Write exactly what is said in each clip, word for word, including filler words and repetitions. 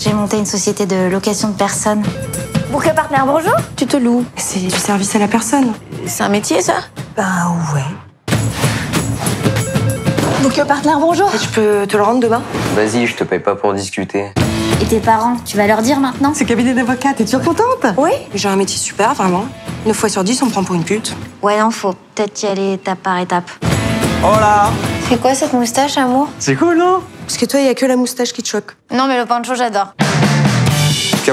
J'ai monté une société de location de personnes. Bouquet partner, bonjour. Tu te loues. C'est du service à la personne. C'est un métier, ça? Bah ouais. Bouquet partner, bonjour. Je peux te le rendre demain? Vas-y, je te paye pas pour discuter. Et tes parents, tu vas leur dire maintenant? C'est cabinet d'avocat, t'es toujours contente? Oui. J'ai un métier super, vraiment. neuf fois sur dix, on me prend pour une pute. Ouais, non, faut peut-être y aller étape par étape. Oh là! C'est quoi cette moustache, amour? C'est cool, non? Parce que toi, il n'y a que la moustache qui te choque. Non, mais le pancho, j'adore.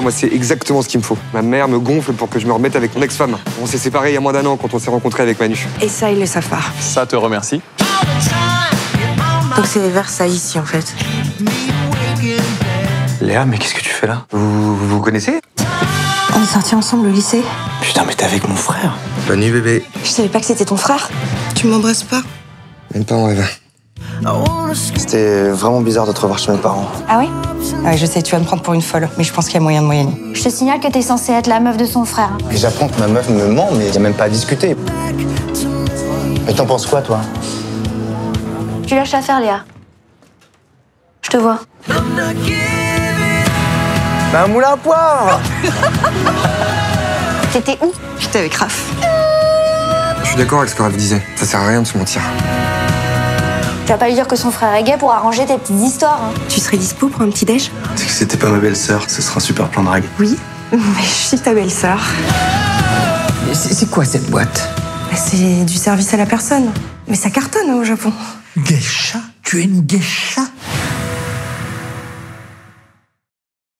Moi, c'est exactement ce qu'il me faut. Ma mère me gonfle pour que je me remette avec mon ex-femme. On s'est séparés il y a moins d'un an quand on s'est rencontrés avec Manu. Et ça, il est sa part. Ça te remercie. Donc c'est Versailles ici, en fait. Léa, mais qu'est-ce que tu fais là? Vous vous connaissez? On est sortis ensemble au lycée. Putain, mais t'es avec mon frère. Bonne nuit, bébé. Je savais pas que c'était ton frère. Tu m'embrasses pas? Même pas en rêve. C'était vraiment bizarre de te revoir chez mes parents. Ah oui? Ah ouais, je sais, tu vas me prendre pour une folle, mais je pense qu'il y a moyen de moyenner. Je te signale que t'es censée être la meuf de son frère. J'apprends que ma meuf me ment, mais y a même pas à discuter. Mais t'en penses quoi, toi? Tu lâches l'affaire, Léa. Je te vois. Bah, un moulin à poire. T'étais où? J'étais avec Raph. Je suis d'accord avec ce que Raph disait. Ça sert à rien de se mentir. Tu vas pas lui dire que son frère est gay pour arranger tes petites histoires. Hein. Tu serais dispo pour un petit déj? C'est que c'était pas ma belle-sœur, ce serait un super plan de drague. Oui, mais je suis ta belle-sœur. C'est quoi cette boîte? Bah, c'est du service à la personne. Mais ça cartonne hein, au Japon. Geisha? Tu es une geisha?